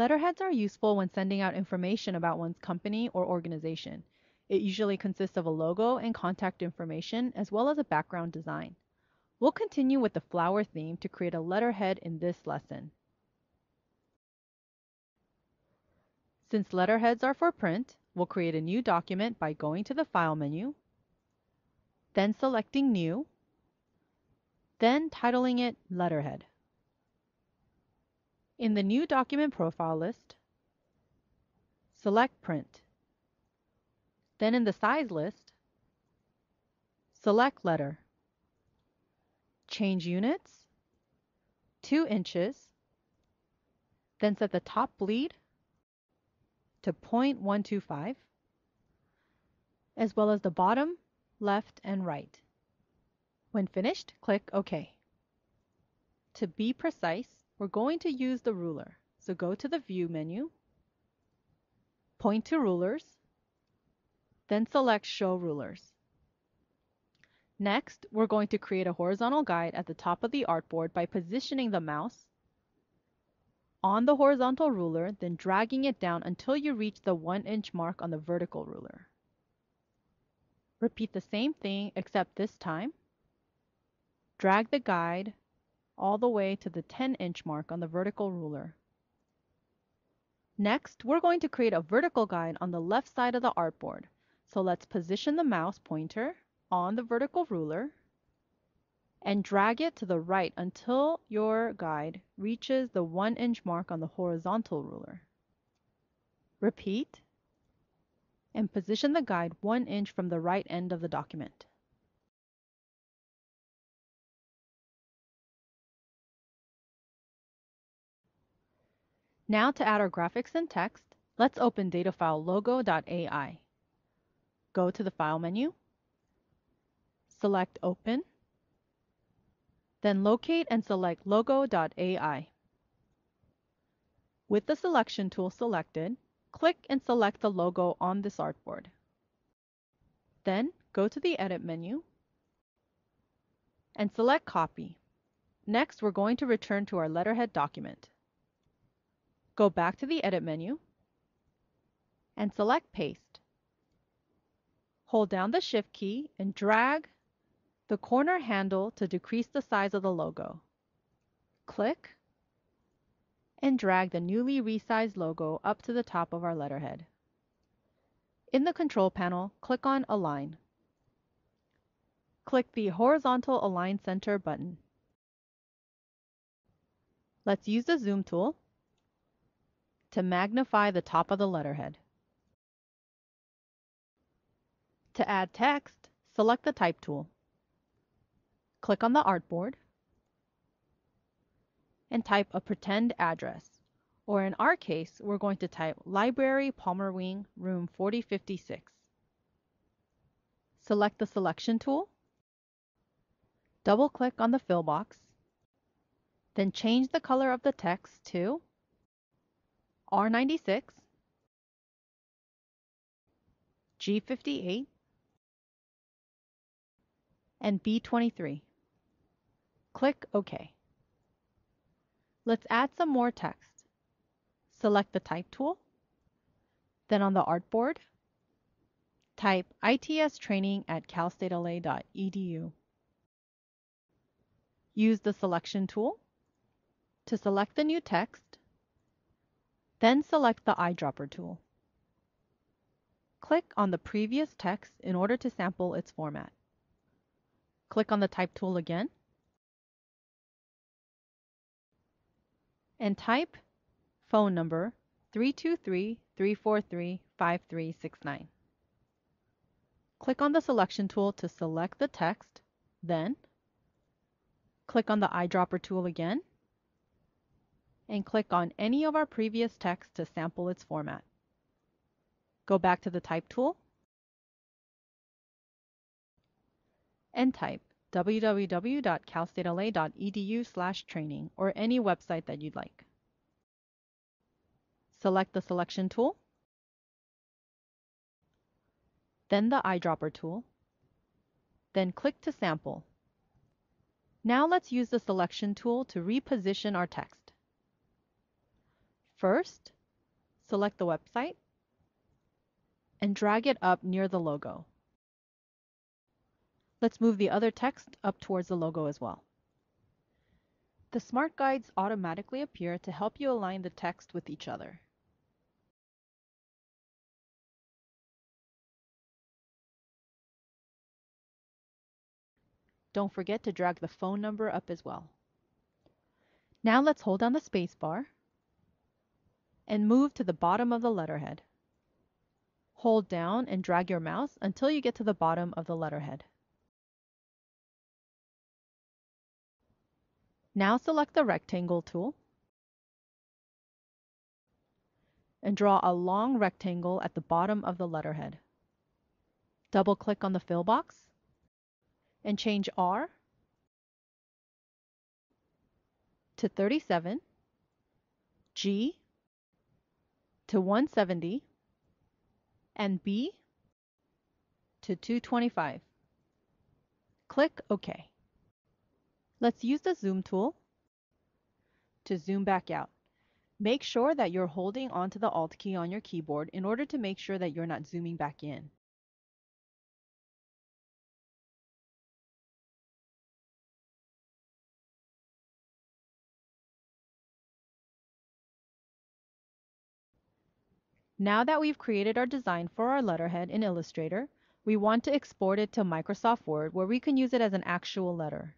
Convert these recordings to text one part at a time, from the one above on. Letterheads are useful when sending out information about one's company or organization. It usually consists of a logo and contact information, as well as a background design. We'll continue with the flower theme to create a letterhead in this lesson. Since letterheads are for print, we'll create a new document by going to the File menu, then selecting New, then titling it Letterhead. In the New Document Profile list, select Print. Then in the Size list, select Letter. Change units, 2 inches, then set the top bleed to 0.125, as well as the bottom, left, and right. When finished, click OK. To be precise, we're going to use the ruler, so go to the View menu, point to Rulers, then select Show Rulers. Next, we're going to create a horizontal guide at the top of the artboard by positioning the mouse on the horizontal ruler, then dragging it down until you reach the 1-inch mark on the vertical ruler. Repeat the same thing, except this time, drag the guide all the way to the 10-inch mark on the vertical ruler. Next, we're going to create a vertical guide on the left side of the artboard. So let's position the mouse pointer on the vertical ruler and drag it to the right until your guide reaches the 1-inch mark on the horizontal ruler. Repeat and position the guide 1 inch from the right end of the document. Now to add our graphics and text, let's open datafile.logo.ai. Go to the File menu, select Open, then locate and select logo.ai. With the selection tool selected, click and select the logo on this artboard. Then go to the Edit menu and select Copy. Next, we're going to return to our letterhead document. Go back to the Edit menu and select Paste. Hold down the Shift key and drag the corner handle to decrease the size of the logo. Click and drag the newly resized logo up to the top of our letterhead. In the control panel, click on Align. Click the horizontal Align Center button. Let's use the Zoom tool to magnify the top of the letterhead. To add text, select the Type tool. Click on the artboard and type a pretend address, or in our case, we're going to type Library Palmer Wing, room 4056. Select the Selection tool, double-click on the fill box, then change the color of the text to R96, G58, and B23. Click OK. Let's add some more text. Select the Type tool, then on the artboard, type ITS Training at calstatela.edu. Use the Selection tool to select the new text, then select the eyedropper tool. Click on the previous text in order to sample its format. Click on the Type tool again and type phone number 323-343-5369. Click on the Selection tool to select the text, then click on the eyedropper tool again and click on any of our previous text to sample its format. Go back to the Type tool and type www.calstatela.edu/training or any website that you'd like. Select the Selection tool, then the eyedropper tool, then click to sample. Now let's use the Selection tool to reposition our text. First, select the website and drag it up near the logo. Let's move the other text up towards the logo as well. The smart guides automatically appear to help you align the text with each other. Don't forget to drag the phone number up as well. Now let's hold down the spacebar and move to the bottom of the letterhead. Hold down and drag your mouse until you get to the bottom of the letterhead. Now select the rectangle tool and draw a long rectangle at the bottom of the letterhead. Double-click on the fill box and change R to 37, G to 170, and B to 225. Click OK. Let's use the zoom tool to zoom back out. Make sure that you're holding onto the Alt key on your keyboard in order to make sure that you're not zooming back in. Now that we've created our design for our letterhead in Illustrator, we want to export it to Microsoft Word where we can use it as an actual letter.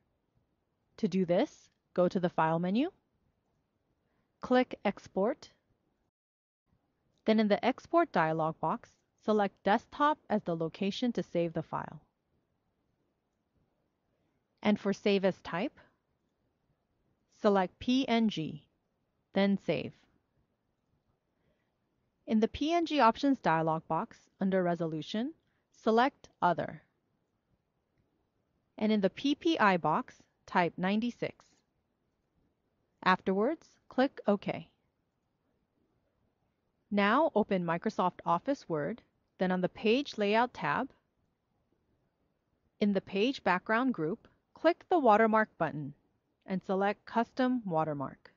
To do this, go to the File menu, click Export, then in the Export dialog box, select Desktop as the location to save the file. And for Save as Type, select PNG, then Save. In the PNG Options dialog box, under Resolution, select Other. And in the PPI box, type 96. Afterwards, click OK. Now open Microsoft Office Word, then on the Page Layout tab, in the Page Background group, click the Watermark button and select Custom Watermark.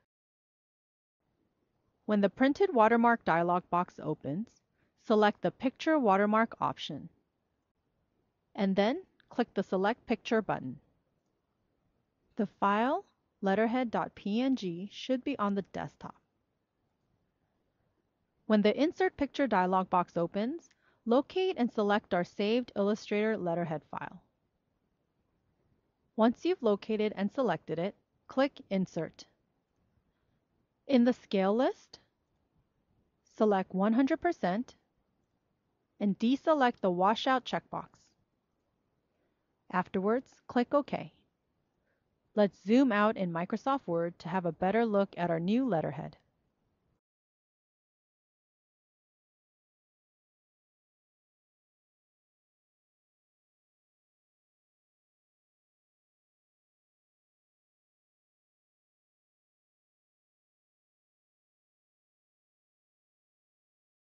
When the Printed Watermark dialog box opens, select the Picture Watermark option, and then click the Select Picture button. The file letterhead.png should be on the desktop. When the Insert Picture dialog box opens, locate and select our saved Illustrator letterhead file. Once you've located and selected it, click Insert. In the Scale list, select 100% and deselect the Washout checkbox. Afterwards, click OK. Let's zoom out in Microsoft Word to have a better look at our new letterhead.